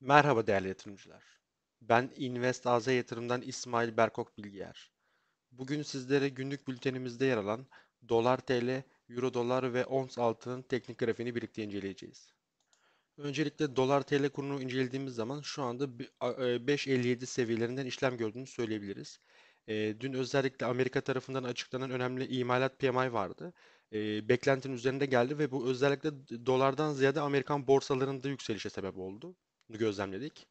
Merhaba değerli yatırımcılar. Ben InvestAZ Yatırım'dan İsmail Berkok Bilgiyer. Bugün sizlere günlük bültenimizde yer alan DolarTL, Euro-Dolar ve Ons altının teknik grafiğini birlikte inceleyeceğiz. Öncelikle DolarTL kurunu incelediğimiz zaman şu anda 5.57 seviyelerinden işlem gördüğünü söyleyebiliriz. Dün özellikle Amerika tarafından açıklanan önemli imalat PMI vardı. Beklentinin üzerinde geldi ve bu özellikle dolardan ziyade Amerikan borsalarında yükselişe sebep oldu. Bunu gözlemledik.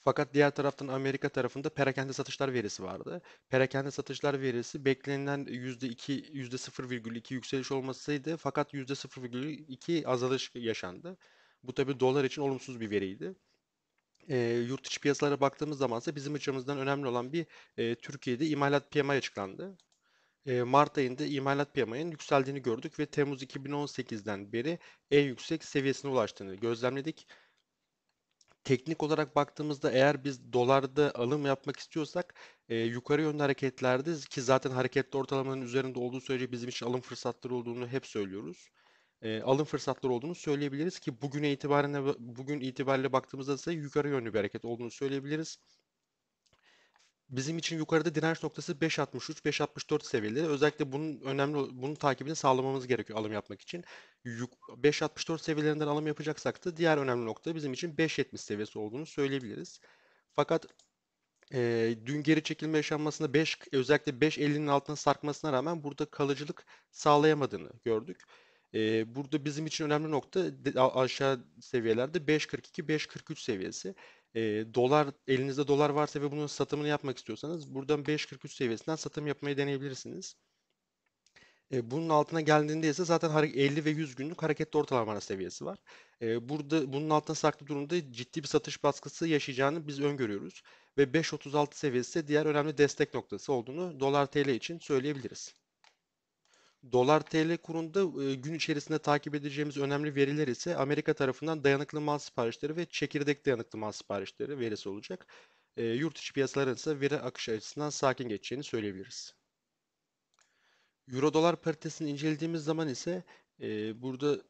Fakat diğer taraftan Amerika tarafında perakende satışlar verisi vardı. Perakende satışlar verisi beklenilen %0,2 yükseliş olmasıydı fakat %0,2 azalış yaşandı. Bu tabi dolar için olumsuz bir veriydi. Yurt dışı piyasalara baktığımız zaman ise bizim açımızdan önemli olan bir Türkiye'de imalat PMI açıklandı. Mart ayında imalat PMI'nin yükseldiğini gördük ve Temmuz 2018'den beri en yüksek seviyesine ulaştığını gözlemledik. Teknik olarak baktığımızda eğer biz dolarda alım yapmak istiyorsak yukarı yönlü hareketlerde ki zaten hareketli ortalamanın üzerinde olduğu sürece bizim için alım fırsatları olduğunu hep söylüyoruz. Alım fırsatları olduğunu söyleyebiliriz ki bugün itibariyle baktığımızda ise yukarı yönlü bir hareket olduğunu söyleyebiliriz. Bizim için yukarıda direnç noktası 5.63-5.64 seviyeleri. Özellikle bunun takibini sağlamamız gerekiyor alım yapmak için. 5.64 seviyelerinden alım yapacaksak da diğer önemli nokta bizim için 5.70 seviyesi olduğunu söyleyebiliriz. Fakat dün geri çekilme yaşanmasında özellikle 5.50'nin altına sarkmasına rağmen burada kalıcılık sağlayamadığını gördük. Burada bizim için önemli nokta aşağı seviyelerde 5.42-5.43 seviyesi. Elinizde dolar varsa ve bunun satımını yapmak istiyorsanız buradan 5.43 seviyesinden satım yapmayı deneyebilirsiniz. Bunun altına geldiğinde ise zaten 50 ve 100 günlük hareketli ortalama seviyesi var. Burada bunun altına saklı durumda ciddi bir satış baskısı yaşayacağını biz öngörüyoruz. Ve 5.36 seviyesi de diğer önemli destek noktası olduğunu DolarTL için söyleyebiliriz. DolarTL kurunda gün içerisinde takip edeceğimiz önemli veriler ise Amerika tarafından dayanıklı mal siparişleri ve çekirdek dayanıklı mal siparişleri verisi olacak. Yurt içi piyasaların ise veri akışı açısından sakin geçeceğini söyleyebiliriz. Euro-Dolar paritesini incelediğimiz zaman ise burada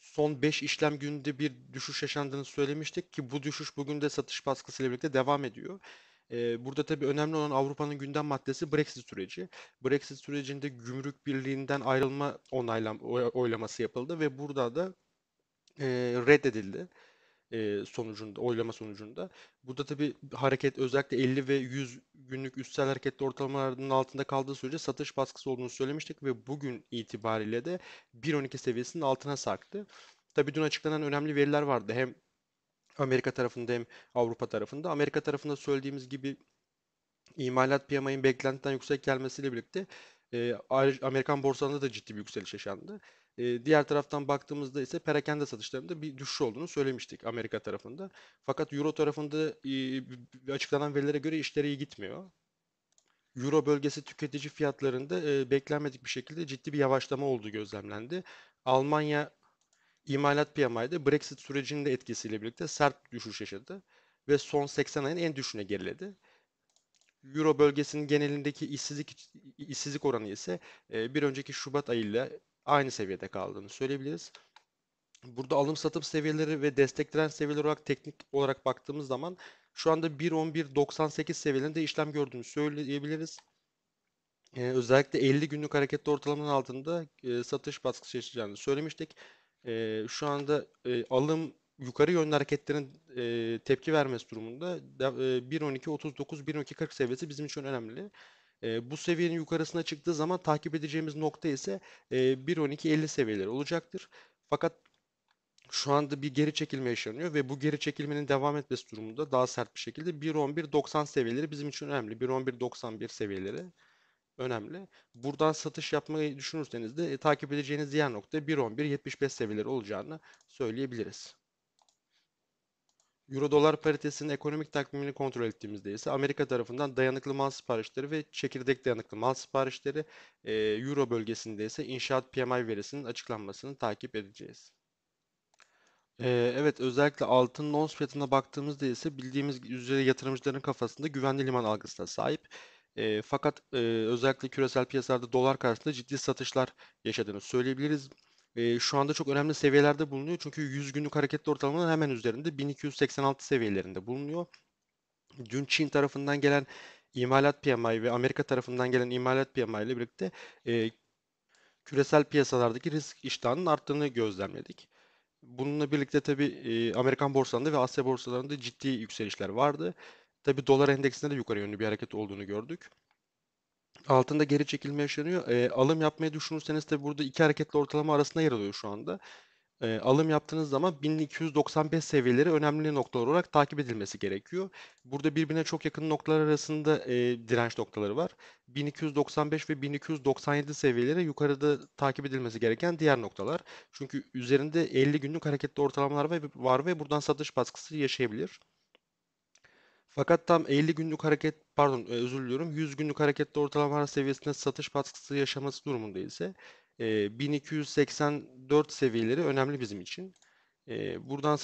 son 5 işlem gününde bir düşüş yaşandığını söylemiştik ki bu düşüş bugün de satış baskısıyla birlikte devam ediyor. Burada tabii önemli olan Avrupa'nın gündem maddesi Brexit süreci. Brexit sürecinde Gümrük Birliği'nden ayrılma oylaması yapıldı ve burada da reddedildi oylama sonucunda. Burada tabii hareket özellikle 50 ve 100 günlük üstsel hareketli ortalamalarının altında kaldığı sürece satış baskısı olduğunu söylemiştik ve bugün itibariyle de 1.12 seviyesinin altına sarktı. Tabii dün açıklanan önemli veriler vardı. Hem Amerika tarafında hem Avrupa tarafında. Amerika tarafında söylediğimiz gibi imalat PMI'nin beklentiden yüksek gelmesiyle birlikte Amerikan borsalarında da ciddi bir yükseliş yaşandı. Diğer taraftan baktığımızda ise perakende satışlarında bir düşüş olduğunu söylemiştik Amerika tarafında. Fakat Euro tarafında açıklanan verilere göre işleri iyi gitmiyor. Euro bölgesi tüketici fiyatlarında beklenmedik bir şekilde ciddi bir yavaşlama olduğu gözlemlendi. Almanya İmalat PMI'de Brexit sürecinin de etkisiyle birlikte sert düşüş yaşadı ve son 80 ayın en düşüğüne geriledi. Euro bölgesinin genelindeki işsizlik oranı ise bir önceki Şubat ayıyla aynı seviyede kaldığını söyleyebiliriz. Burada alım-satım seviyeleri ve destek direnç seviyeleri olarak teknik olarak baktığımız zaman şu anda 1.11.98 seviyelerinde işlem gördüğünü söyleyebiliriz. Özellikle 50 günlük hareketli ortalamanın altında satış baskısı yaşayacağını söylemiştik. Şu anda alım yukarı yönlü hareketlerin tepki vermesi durumunda 1.12.39-1.12.40 seviyesi bizim için önemli. Bu seviyenin yukarısına çıktığı zaman takip edeceğimiz nokta ise 1.12.50 seviyeleri olacaktır. Fakat şu anda bir geri çekilme yaşanıyor ve bu geri çekilmenin devam etmesi durumunda daha sert bir şekilde 1.11.90 seviyeleri bizim için önemli. 1.11.91 seviyeleri önemli. Buradan satış yapmayı düşünürseniz de takip edeceğiniz diğer nokta 1.11.75 seviyeleri olacağını söyleyebiliriz. Euro-Dolar paritesinin ekonomik takvimini kontrol ettiğimizde ise Amerika tarafından dayanıklı mal siparişleri ve çekirdek dayanıklı mal siparişleri, Euro bölgesinde ise inşaat PMI verisinin açıklanmasını takip edeceğiz. Evet, özellikle altının ons fiyatına baktığımızda ise bildiğimiz üzere yatırımcıların kafasında güvenli liman algısına sahip. Fakat özellikle küresel piyasalarda dolar karşısında ciddi satışlar yaşadığını söyleyebiliriz. şu anda çok önemli seviyelerde bulunuyor. Çünkü 100 günlük hareketli ortalamanın hemen üzerinde 1286 seviyelerinde bulunuyor. Dün Çin tarafından gelen imalat PMI ve Amerika tarafından gelen imalat PMI ile birlikte küresel piyasalardaki risk iştahının arttığını gözlemledik. Bununla birlikte tabii Amerikan borsalarında ve Asya borsalarında ciddi yükselişler vardı. Tabii dolar endeksinde de yukarı yönlü bir hareket olduğunu gördük. Altında geri çekilme yaşanıyor. Alım yapmayı düşünürseniz tabii burada iki hareketli ortalama arasında yer alıyor şu anda. Alım yaptığınız zaman 1295 seviyeleri önemli noktalar olarak takip edilmesi gerekiyor. Burada birbirine çok yakın noktalar arasında direnç noktaları var. 1295 ve 1297 seviyeleri yukarıda takip edilmesi gereken diğer noktalar. Çünkü üzerinde 50 günlük hareketli ortalamalar var ve buradan satış baskısı yaşayabilir. Fakat tam 100 günlük hareketli ortalamalar seviyesinde satış baskısı yaşaması durumunda ise 1284 seviyeleri önemli bizim için. Buradan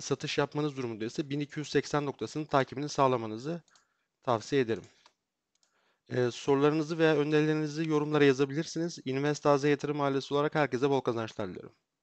satış yapmanız durumunda ise 1280 noktasının takibini sağlamanızı tavsiye ederim. Sorularınızı veya önerilerinizi yorumlara yazabilirsiniz. InvestAZ Yatırım ailesi olarak herkese bol kazançlar diliyorum.